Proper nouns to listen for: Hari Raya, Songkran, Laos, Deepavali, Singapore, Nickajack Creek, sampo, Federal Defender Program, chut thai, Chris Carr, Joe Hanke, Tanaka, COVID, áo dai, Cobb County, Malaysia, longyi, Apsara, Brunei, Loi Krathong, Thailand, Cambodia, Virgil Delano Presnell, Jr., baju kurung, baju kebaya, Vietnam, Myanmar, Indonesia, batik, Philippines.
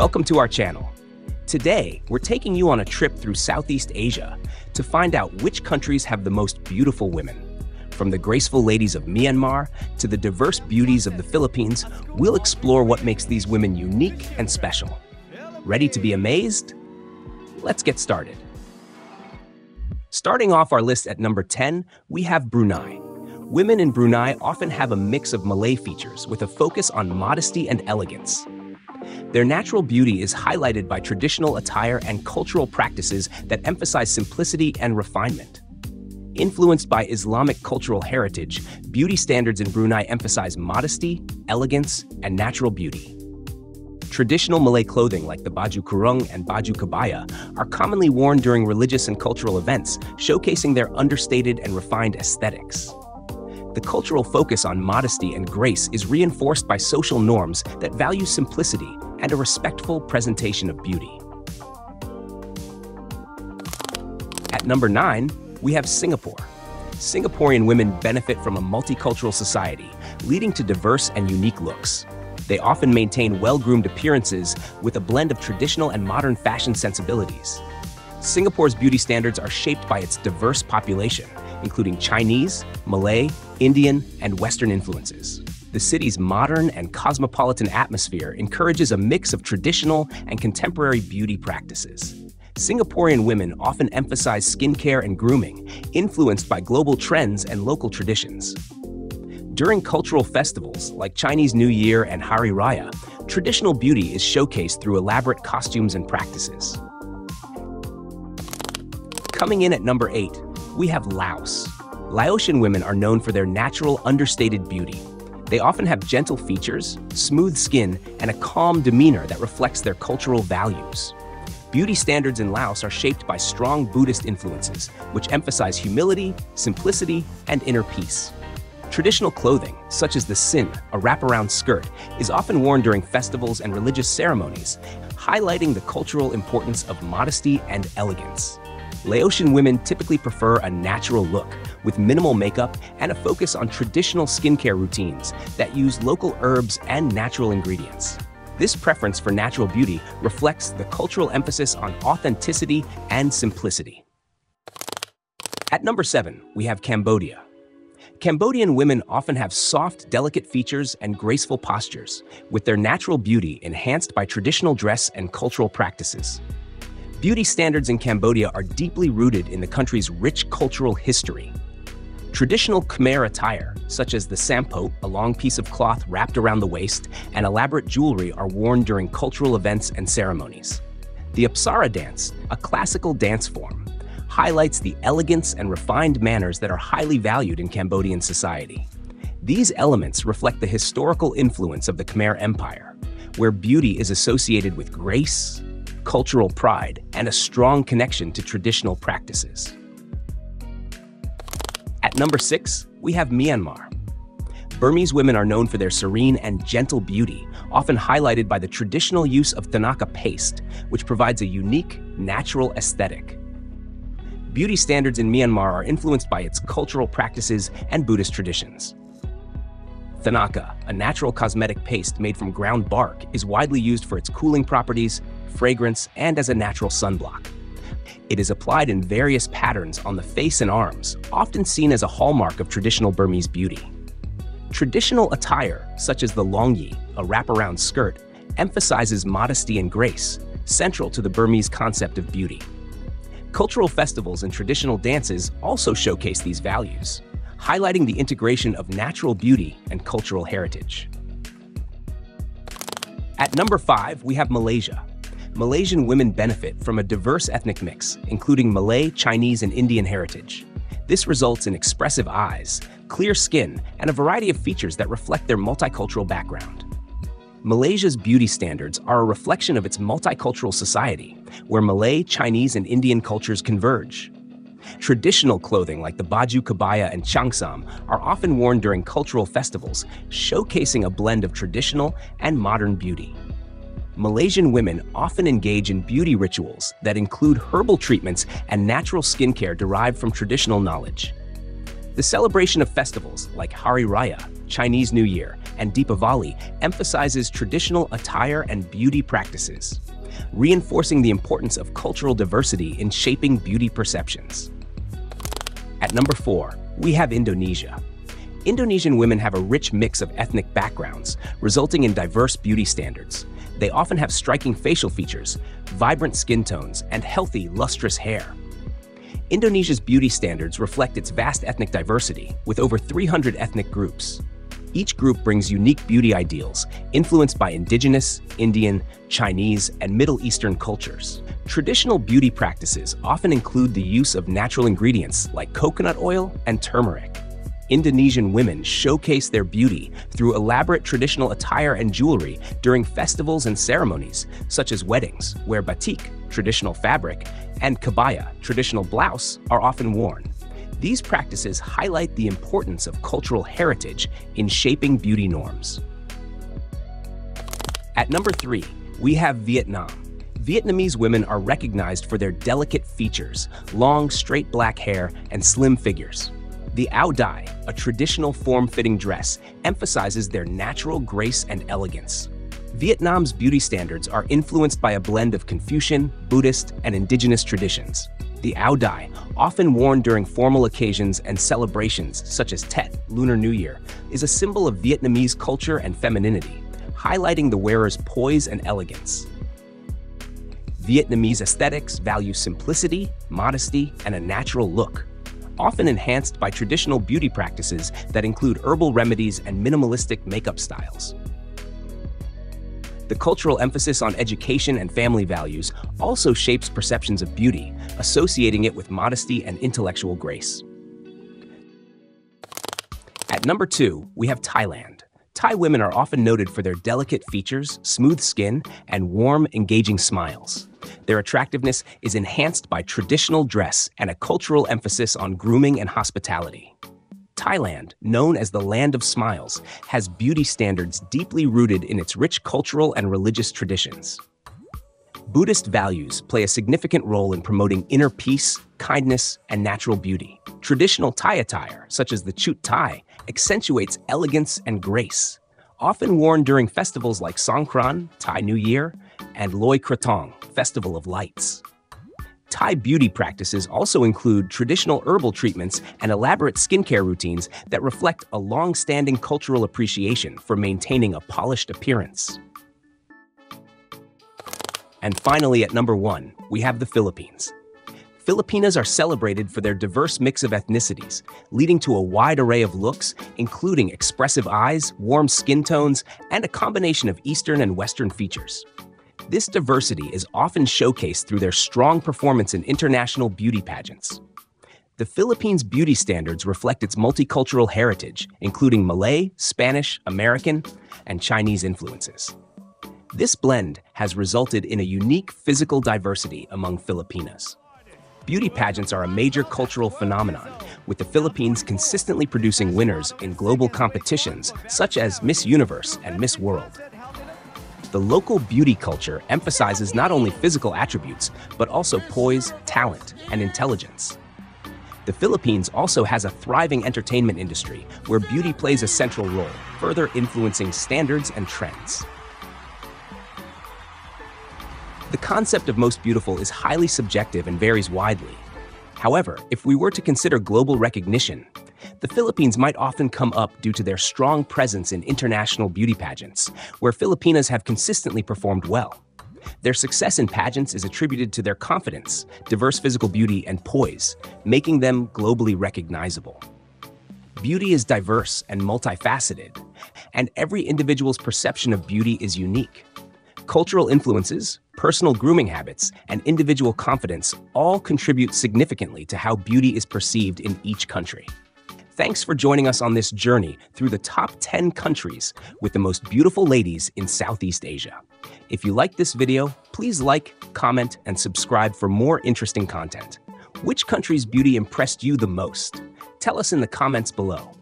Welcome to our channel. Today, we're taking you on a trip through Southeast Asia to find out which countries have the most beautiful women. From the graceful ladies of Myanmar to the diverse beauties of the Philippines, we'll explore what makes these women unique and special. Ready to be amazed? Let's get started. Starting off our list at number 10, we have Brunei. Women in Brunei often have a mix of Malay features with a focus on modesty and elegance. Their natural beauty is highlighted by traditional attire and cultural practices that emphasize simplicity and refinement. Influenced by Islamic cultural heritage, beauty standards in Brunei emphasize modesty, elegance, and natural beauty. Traditional Malay clothing like the baju kurung and baju kebaya are commonly worn during religious and cultural events, showcasing their understated and refined aesthetics. The cultural focus on modesty and grace is reinforced by social norms that value simplicity and a respectful presentation of beauty. At number 9, we have Singapore. Singaporean women benefit from a multicultural society, leading to diverse and unique looks. They often maintain well-groomed appearances with a blend of traditional and modern fashion sensibilities. Singapore's beauty standards are shaped by its diverse population, including Chinese, Malay, Indian, and Western influences. The city's modern and cosmopolitan atmosphere encourages a mix of traditional and contemporary beauty practices. Singaporean women often emphasize skincare and grooming, influenced by global trends and local traditions. During cultural festivals like Chinese New Year and Hari Raya, traditional beauty is showcased through elaborate costumes and practices. Coming in at number 8, we have Laos. Laotian women are known for their natural, understated beauty. They often have gentle features, smooth skin, and a calm demeanor that reflects their cultural values. Beauty standards in Laos are shaped by strong Buddhist influences, which emphasize humility, simplicity, and inner peace. Traditional clothing, such as the sin, a wraparound skirt, is often worn during festivals and religious ceremonies, highlighting the cultural importance of modesty and elegance. Laotian women typically prefer a natural look, with minimal makeup and a focus on traditional skincare routines that use local herbs and natural ingredients. This preference for natural beauty reflects the cultural emphasis on authenticity and simplicity. At number 7, we have Cambodia. Cambodian women often have soft, delicate features and graceful postures, with their natural beauty enhanced by traditional dress and cultural practices. Beauty standards in Cambodia are deeply rooted in the country's rich cultural history. Traditional Khmer attire, such as the sampo, a long piece of cloth wrapped around the waist, and elaborate jewelry are worn during cultural events and ceremonies. The Apsara dance, a classical dance form, highlights the elegance and refined manners that are highly valued in Cambodian society. These elements reflect the historical influence of the Khmer Empire, where beauty is associated with grace, cultural pride, and a strong connection to traditional practices. At number 6, we have Myanmar. Burmese women are known for their serene and gentle beauty, often highlighted by the traditional use of Tanaka paste, which provides a unique, natural aesthetic. Beauty standards in Myanmar are influenced by its cultural practices and Buddhist traditions. Tanaka, a natural cosmetic paste made from ground bark, is widely used for its cooling properties, fragrance, and as a natural sunblock. It is applied in various patterns on the face and arms, often seen as a hallmark of traditional Burmese beauty. Traditional attire, such as the longyi, a wraparound skirt, emphasizes modesty and grace, central to the Burmese concept of beauty. Cultural festivals and traditional dances also showcase these values, highlighting the integration of natural beauty and cultural heritage. At number 5, we have Malaysia. Malaysian women benefit from a diverse ethnic mix, including Malay, Chinese, and Indian heritage. This results in expressive eyes, clear skin, and a variety of features that reflect their multicultural background. Malaysia's beauty standards are a reflection of its multicultural society, where Malay, Chinese, and Indian cultures converge. Traditional clothing like the baju kebaya and changsam are often worn during cultural festivals, showcasing a blend of traditional and modern beauty. Malaysian women often engage in beauty rituals that include herbal treatments and natural skincare derived from traditional knowledge. The celebration of festivals like Hari Raya, Chinese New Year, and Deepavali emphasizes traditional attire and beauty practices, reinforcing the importance of cultural diversity in shaping beauty perceptions. At number 4, we have Indonesia. Indonesian women have a rich mix of ethnic backgrounds, resulting in diverse beauty standards. They often have striking facial features, vibrant skin tones, and healthy, lustrous hair. Indonesia's beauty standards reflect its vast ethnic diversity, with over 300 ethnic groups. Each group brings unique beauty ideals, influenced by indigenous, Indian, Chinese, and Middle Eastern cultures. Traditional beauty practices often include the use of natural ingredients like coconut oil and turmeric. Indonesian women showcase their beauty through elaborate traditional attire and jewelry during festivals and ceremonies, such as weddings, where batik, traditional fabric, and kebaya, traditional blouse, are often worn. These practices highlight the importance of cultural heritage in shaping beauty norms. At number 3, we have Vietnam. Vietnamese women are recognized for their delicate features, long, straight black hair, and slim figures. The áo dai, a traditional form-fitting dress, emphasizes their natural grace and elegance. Vietnam's beauty standards are influenced by a blend of Confucian, Buddhist, and indigenous traditions. The áo dai, often worn during formal occasions and celebrations such as Tet, Lunar New Year, is a symbol of Vietnamese culture and femininity, highlighting the wearer's poise and elegance. Vietnamese aesthetics value simplicity, modesty, and a natural look, often enhanced by traditional beauty practices that include herbal remedies and minimalistic makeup styles. The cultural emphasis on education and family values also shapes perceptions of beauty, associating it with modesty and intellectual grace. At number 2, we have Thailand. Thai women are often noted for their delicate features, smooth skin, and warm, engaging smiles. Their attractiveness is enhanced by traditional dress and a cultural emphasis on grooming and hospitality. Thailand, known as the Land of Smiles, has beauty standards deeply rooted in its rich cultural and religious traditions. Buddhist values play a significant role in promoting inner peace, kindness, and natural beauty. Traditional Thai attire, such as the chut thai, accentuates elegance and grace, often worn during festivals like Songkran, Thai New Year, and Loi Krathong, Festival of Lights. Thai beauty practices also include traditional herbal treatments and elaborate skincare routines that reflect a long-standing cultural appreciation for maintaining a polished appearance. And finally, at number 1, we have the Philippines. Filipinas are celebrated for their diverse mix of ethnicities, leading to a wide array of looks, including expressive eyes, warm skin tones, and a combination of Eastern and Western features. This diversity is often showcased through their strong performance in international beauty pageants. The Philippines' beauty standards reflect its multicultural heritage, including Malay, Spanish, American, and Chinese influences. This blend has resulted in a unique physical diversity among Filipinas. Beauty pageants are a major cultural phenomenon, with the Philippines consistently producing winners in global competitions such as Miss Universe and Miss World. The local beauty culture emphasizes not only physical attributes, but also poise, talent, and intelligence. The Philippines also has a thriving entertainment industry where beauty plays a central role, further influencing standards and trends. The concept of most beautiful is highly subjective and varies widely. However, if we were to consider global recognition, the Philippines might often come up due to their strong presence in international beauty pageants, where Filipinas have consistently performed well. Their success in pageants is attributed to their confidence, diverse physical beauty, and poise, making them globally recognizable. Beauty is diverse and multifaceted, and every individual's perception of beauty is unique. Cultural influences, personal grooming habits, and individual confidence all contribute significantly to how beauty is perceived in each country. Thanks for joining us on this journey through the top 10 countries with the most beautiful ladies in Southeast Asia. If you like this video, please like, comment, and subscribe for more interesting content. Which country's beauty impressed you the most? Tell us in the comments below.